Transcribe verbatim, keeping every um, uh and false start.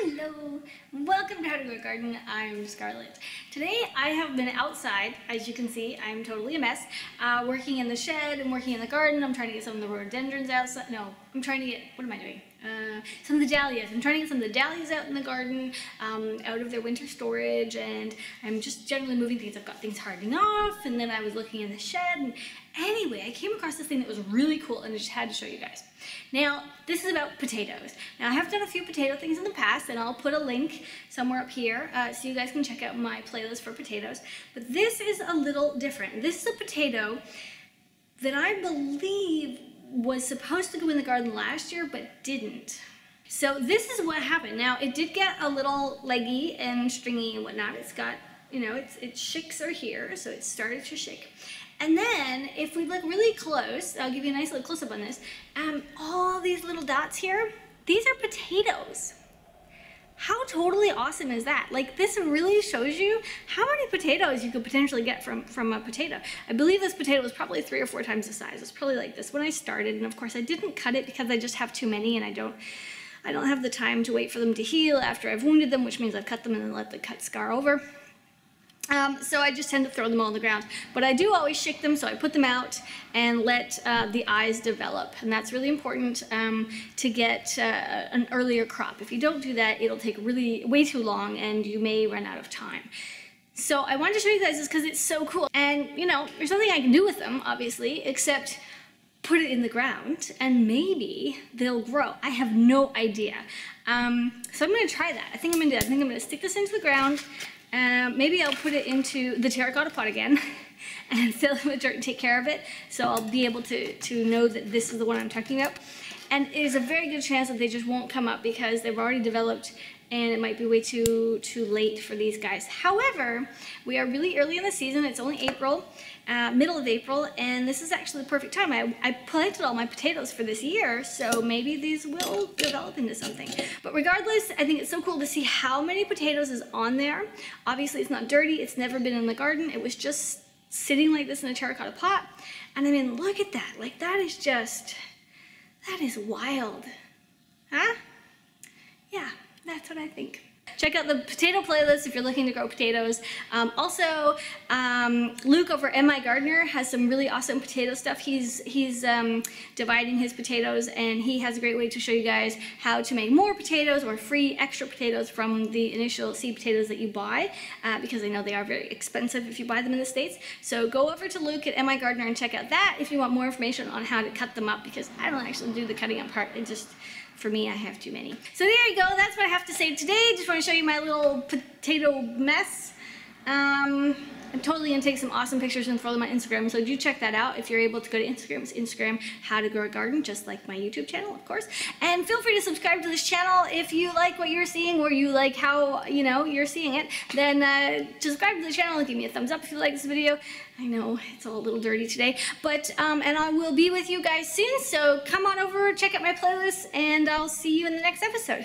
Hello, welcome to How to Grow a Garden. I'm Scarlett. Today I have been outside. As you can see, I'm totally a mess. Uh, working in the shed and working in the garden. I'm trying to get some of the rhododendrons out. So, no, I'm trying to get, what am I doing? Uh, some of the dahlias. I'm trying to get some of the dahlias out in the garden, um, out of their winter storage, and I'm just generally moving things. I've got things hardening off, and then I was looking in the shed, and anyway, I came across this thing that was really cool, and I just had to show you guys. Now, this is about potatoes. Now, I have done a few potato things in the past, and I'll put a link somewhere up here uh, so you guys can check out my playlist for potatoes, but this is a little different. This is a potato that I believe was supposed to go in the garden last year but didn't. So this is what happened. Now, it did get a little leggy and stringy and whatnot. It's got, you know, its, its shicks are here, so it started to shake. And then if we look really close, I'll give you a nice little close-up on this, um, all these little dots here, these are potatoes. How totally awesome is that? Like, this really shows you how many potatoes you could potentially get from, from a potato. I believe this potato was probably three or four times the size. It's probably like this when I started, and of course I didn't cut it because I just have too many and I don't, I don't have the time to wait for them to heal after I've wounded them, which means I've cut them and then let the cut scar over. Um, so I just tend to throw them all on the ground, but I do always shake them, so I put them out and let uh, the eyes develop, and that's really important um, to get uh, an earlier crop. If you don't do that, it'll take really way too long, and you may run out of time. So I wanted to show you guys this because it's so cool, and you know, there's nothing I can do with them, obviously, except put it in the ground, and maybe they'll grow. I have no idea. Um, so I'm going to try that. I think I'm going to. I think I'm going to stick this into the ground. Um, maybe I'll put it into the terracotta pot again and fill it with dirt and take care of it, so I'll be able to, to know that this is the one I'm talking about. And it is a very good chance that they just won't come up because they've already developed, and it might be way too, too late for these guys. However, we are really early in the season. It's only April, uh, middle of April, and this is actually the perfect time. I, I planted all my potatoes for this year, so maybe these will develop into something. But regardless, I think it's so cool to see how many potatoes is on there. Obviously, it's not dirty. It's never been in the garden. It was just sitting like this in a terracotta pot. And I mean, look at that. Like, that is just, that is wild. Huh? Yeah. That's what I think. Check out the potato playlist if you're looking to grow potatoes. Um, also, um, Luke over at MIGardener has some really awesome potato stuff. He's he's um, dividing his potatoes, and he has a great way to show you guys how to make more potatoes or free extra potatoes from the initial seed potatoes that you buy, uh, because I know they are very expensive if you buy them in the States. So go over to Luke at MIGardener and check out that if you want more information on how to cut them up, because I don't actually do the cutting up part. It just, for me, I have too many. So there you go. That's what I have to say today. Just want to show you my little potato mess. Um, I'm totally going to take some awesome pictures and throw them on Instagram, so do check that out. If you're able to go to Instagram, it's Instagram, How to Grow a Garden, just like my YouTube channel, of course. And feel free to subscribe to this channel if you like what you're seeing, or you like how, you know, you're seeing it. Then uh, subscribe to the channel and give me a thumbs up if you like this video. I know it's all a little dirty today, but, um, and I will be with you guys soon, so come on over, check out my playlist, and I'll see you in the next episode.